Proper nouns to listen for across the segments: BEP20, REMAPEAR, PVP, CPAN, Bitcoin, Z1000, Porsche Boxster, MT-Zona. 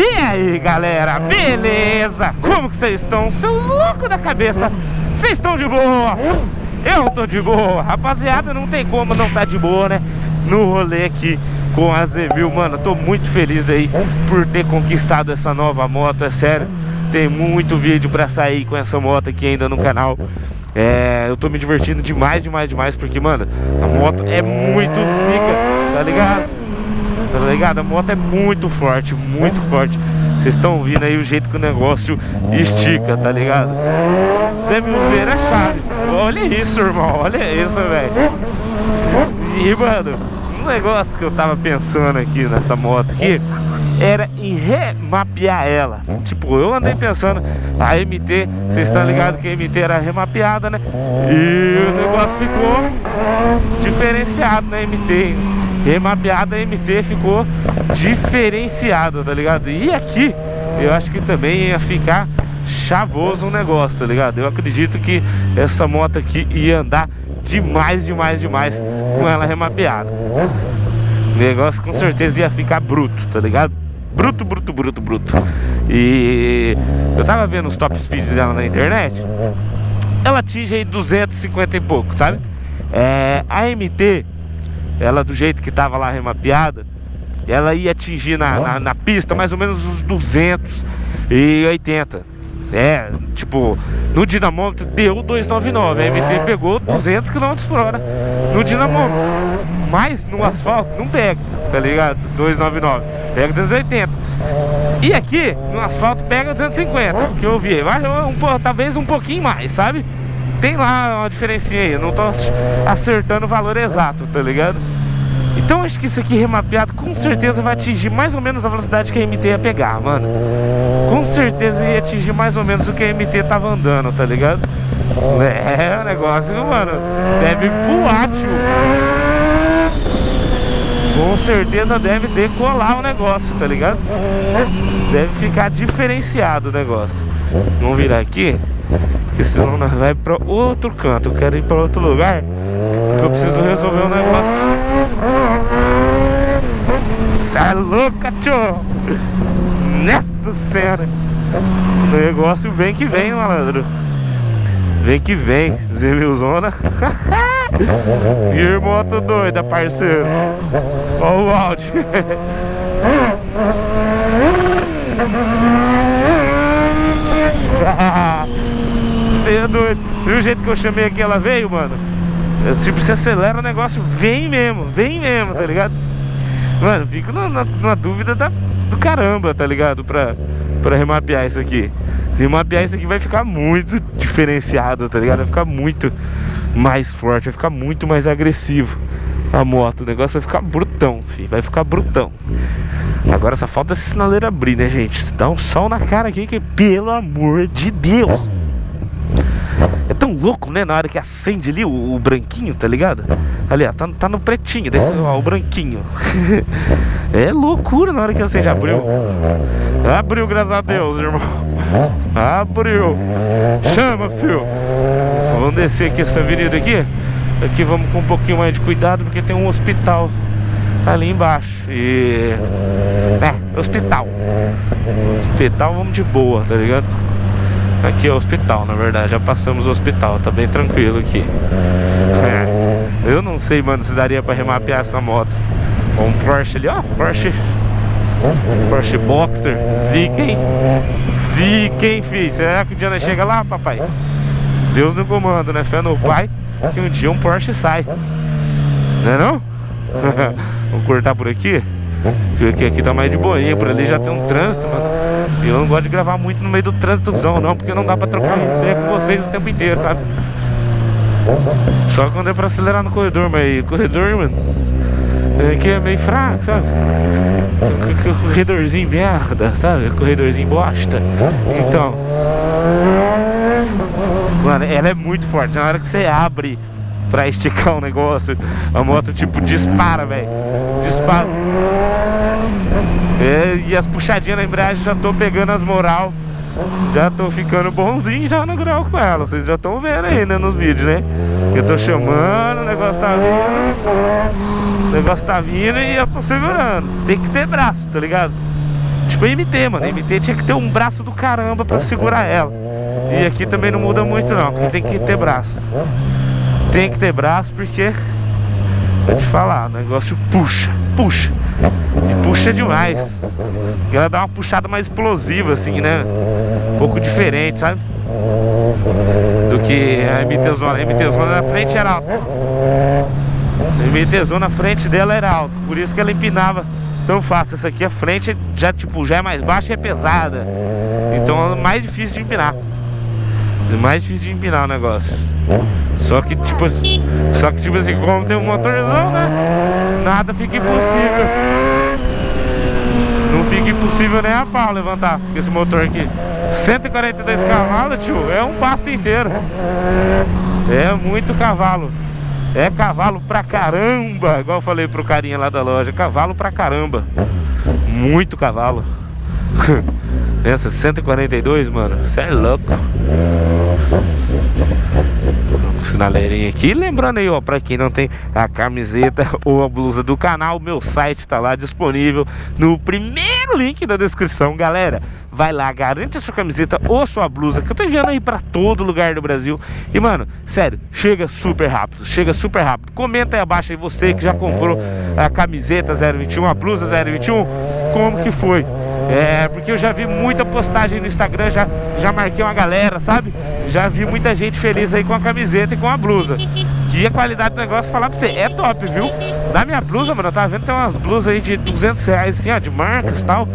E aí galera, beleza? Como que vocês estão? Seus loucos da cabeça, vocês estão de boa? Eu tô de boa, rapaziada, não tem como não tá de boa, né? No rolê aqui com a Z1000, mano, eu tô muito feliz aí por ter conquistado essa nova moto, é sério. Tem muito vídeo pra sair com essa moto aqui ainda no canal. Eu tô me divertindo demais, porque, mano, a moto é muito zica, tá ligado? A moto é muito forte. Vocês estão ouvindo aí o jeito que o negócio estica, tá ligado? Z1000 é chave. Olha isso, irmão, olha isso, velho. E, mano, um negócio que eu tava pensando aqui nessa moto aqui era em remapear ela. Tipo, eu andei pensando, a MT, vocês estão ligados que a MT era remapeada, né? E o negócio ficou diferenciado na MT. Remapeada, a MT ficou diferenciada, tá ligado? E aqui, eu acho que também ia ficar chavoso o negócio, tá ligado? Eu acredito que essa moto aqui ia andar demais com ela remapeada. O negócio com certeza ia ficar bruto, tá ligado? Bruto. E eu tava vendo os top speeds dela na internet. Ela atinge aí 250 e pouco, sabe? A MT, ela do jeito que tava lá remapeada, ela ia atingir na pista mais ou menos uns 280. Tipo, no dinamômetro deu 299, a MT pegou 200 km por hora no dinamômetro, mas no asfalto não pega, tá ligado? 299, pega 280. E aqui, no asfalto pega 250, que eu vi, vai talvez um pouquinho mais, sabe? Tem lá uma diferencinha aí, eu não tô acertando o valor exato, tá ligado? Então acho que isso aqui remapeado com certeza vai atingir mais ou menos a velocidade que a MT ia pegar, mano. Com certeza ia atingir mais ou menos o que a MT tava andando, tá ligado? O negócio, mano, deve voar, tio. Com certeza deve decolar o negócio, tá ligado? Deve ficar diferenciado o negócio. Vamos virar aqui, porque senão nós vai pra outro canto. Eu quero ir pra outro lugar, porque eu preciso resolver um negócio. Cê é louca, tio! Nessa cena, o negócio vem que vem, malandro. Vem que vem, Z1000. E moto doida, parceiro. Olha o áudio. Viu o jeito que eu chamei aqui, ela veio, mano? Tipo, você acelera o negócio, vem mesmo, tá ligado? Mano, fico numa dúvida do caramba, tá ligado? Pra remapear isso aqui. Remapear isso aqui vai ficar muito diferenciado, tá ligado? Vai ficar muito mais forte, vai ficar muito mais agressivo a moto. O negócio vai ficar brutão, filho, vai ficar brutão. Agora só falta esse sinaleiro abrir, né, gente? Dá um sol na cara aqui que, pelo amor de Deus, é tão louco, né? Na hora que acende ali o branquinho, tá ligado? Ali, ó, tá no pretinho, desse, ó, o branquinho. É loucura na hora que acende. Abriu. Abriu, graças a Deus, irmão. Abriu. Chama, fio. Vamos descer aqui essa avenida aqui. Aqui vamos com um pouquinho mais de cuidado, porque tem um hospital ali embaixo. E... Hospital, vamos de boa, tá ligado? Aqui é o hospital, na verdade, já passamos o hospital, tá bem tranquilo aqui. Eu não sei, mano, se daria pra remapear essa moto. Ó, um Porsche ali, ó, Porsche Boxster, zica, hein, filho? Será que o dia não chega lá, papai? Deus no comando, né, fé no pai, que um dia um Porsche sai. Não é não? Vamos cortar por aqui, porque aqui tá mais de boinha, por ali já tem um trânsito, mano. E eu não gosto de gravar muito no meio do trânsitozão, não, porque não dá pra trocar ideia com vocês o tempo inteiro, sabe? Só quando é pra acelerar no corredor, mas corredor, mano, aqui é meio fraco, sabe? Corredorzinho merda, sabe? Corredorzinho bosta. Então, mano, ela é muito forte. Na hora que você abre pra esticar o negócio, a moto tipo dispara, velho. Dispara. E as puxadinhas na embreagem, já tô pegando as moral. Já tô ficando bonzinho já no grau com ela. Vocês já estão vendo aí, né, nos vídeos, né? Eu tô chamando, o negócio tá vindo. O negócio tá vindo e eu tô segurando. Tem que ter braço, tá ligado? Tipo a MT, mano. A MT tinha que ter um braço do caramba pra segurar ela. E aqui também não muda muito não, porque tem que ter braço. Tem que ter braço porque, vou te falar, o negócio puxa, puxa. E puxa demais. Ela dá uma puxada mais explosiva assim, né? Um pouco diferente, sabe? Do que a MT-Zona. A MT-Zona na frente era alta. A MT-Zona na frente dela era alta, por isso que ela empinava tão fácil. Essa aqui a frente já, tipo, já é mais baixa e é pesada. Então é mais difícil de empinar. É mais difícil de empinar o negócio. Só que tipo assim, como tem um motorzão, né? Nada fica impossível. Não fica impossível nem a pau levantar com esse motor aqui. 142 cavalos, tio, é um pasto inteiro. É muito cavalo. É cavalo pra caramba. Igual eu falei pro carinha lá da loja, cavalo pra caramba. Muito cavalo. Essa 142, mano, cê é louco. Sinaleirinha aqui, lembrando aí, ó, pra quem não tem a camiseta ou a blusa do canal, meu site tá lá disponível no primeiro link da descrição, galera. Vai lá, garante a sua camiseta ou sua blusa, que eu tô enviando aí pra todo lugar do Brasil. E, mano, sério, chega super rápido, chega super rápido. Comenta aí abaixo aí você que já comprou a camiseta 021, a blusa 021, como que foi? É, porque eu já vi muita postagem no Instagram, já marquei uma galera, sabe? Já vi muita gente feliz aí com a camiseta e com a blusa. Que a qualidade do negócio, falar pra você, é top, viu? Na minha blusa, mano, eu tava vendo, tem umas blusas aí de R$200, assim, ó, de marcas e tal,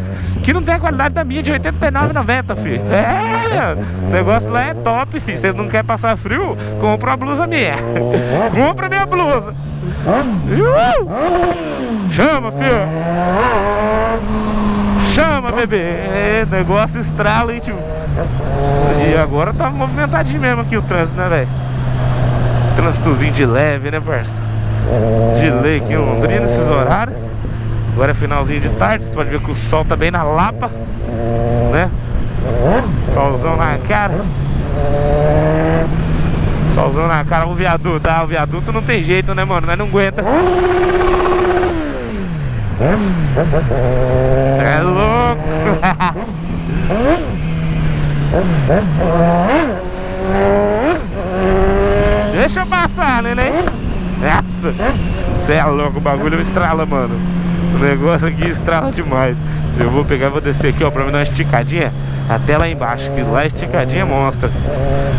que não tem a qualidade da minha de R$89,90, filho. É, o negócio lá é top, filho. Você não quer passar frio? Compra uma blusa minha. Compra minha blusa. Chama, filho. Chama, bebê! É, negócio estrala, hein, tio? E agora tá movimentadinho mesmo aqui o trânsito, né, velho? Trânsitozinho de leve, né, parça? De lei aqui em Londrina, esses horários. Agora é finalzinho de tarde, você pode ver que o sol tá bem na lapa, né? Solzão na cara. Solzão na cara, o viaduto, tá? O viaduto não tem jeito, né, mano? Nós não aguenta. Cê é louco. Deixa eu passar, neném. Nossa, cê é louco, o bagulho estrala, mano. O negócio aqui estrala demais. Eu vou pegar e vou descer aqui, ó, pra me dar uma esticadinha até lá embaixo, que lá esticadinha é monstra.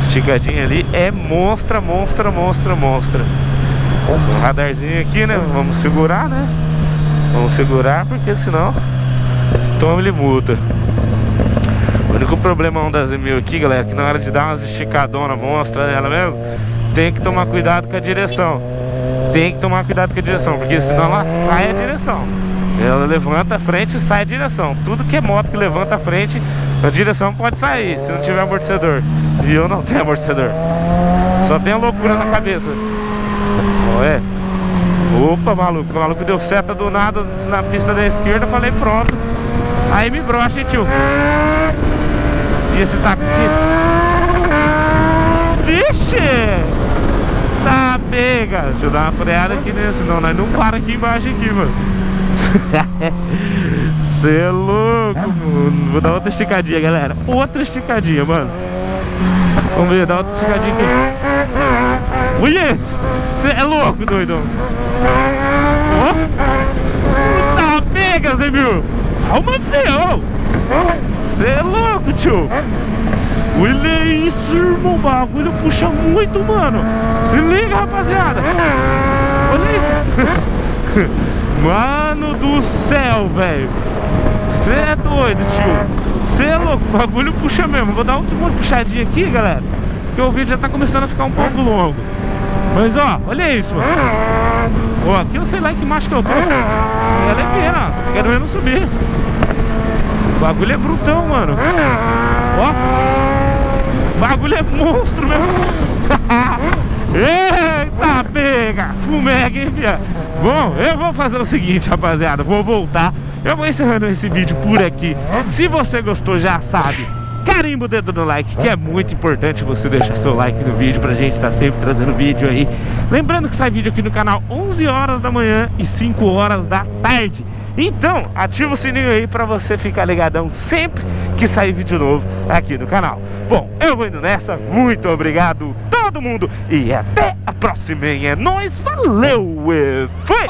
Esticadinha ali é monstra, monstra, monstra, monstra. Um radarzinho aqui, né? Vamos segurar, né? Vamos segurar, porque senão tome-lhe multa. O único problemão das E1000 aqui, galera, é que na hora de dar umas esticadonas, monstra nela mesmo, tem que tomar cuidado com a direção. Tem que tomar cuidado com a direção, porque senão ela sai a direção. Ela levanta a frente e sai a direção. Tudo que é moto que levanta a frente, a direção pode sair, se não tiver amortecedor. E eu não tenho amortecedor. Só tenho loucura na cabeça. Ué. Opa, maluco, o maluco deu seta do nada na pista da esquerda, falei pronto. Aí me brocha, hein, tio. E esse taco aqui. Vixe! Tá pega! Deixa eu dar uma freada aqui nesse, não, nós não para aqui embaixo aqui, mano. Cê é louco, mano. Vou dar outra esticadinha, galera. Outra esticadinha, mano. Vamos ver, dá outra esticadinha aqui. Mulher, você é louco, doidão. Oh. Tá pega, Zé Mil. Calma, feio. Você é louco, tio. Olha isso, irmão. O bagulho puxa muito, mano. Se liga, rapaziada. Olha isso. Mano do céu, velho. Você é doido, tio. Você é louco. O bagulho puxa mesmo. Vou dar uma puxadinha aqui, galera, porque o vídeo já tá começando a ficar um pouco longo. Mas ó, olha isso, mano. Ó, aqui eu sei lá em que macho que eu tô. Ela é pequena, quero mesmo subir. O bagulho é brutão, mano. Ó, o bagulho é monstro mesmo. Eita, pega! Fumega, hein, fia? Bom, eu vou fazer o seguinte, rapaziada, vou voltar. Eu vou encerrando esse vídeo por aqui. Se você gostou, já sabe, carimba o dedo no like, que é muito importante você deixar seu like no vídeo pra gente estar sempre trazendo vídeo aí. Lembrando que sai vídeo aqui no canal 11 horas da manhã e 5 horas da tarde. Então, ativa o sininho aí pra você ficar ligadão sempre que sair vídeo novo aqui no canal. Bom, eu vou indo nessa, muito obrigado todo mundo e até a próxima, hein? É nóis, valeu e fui!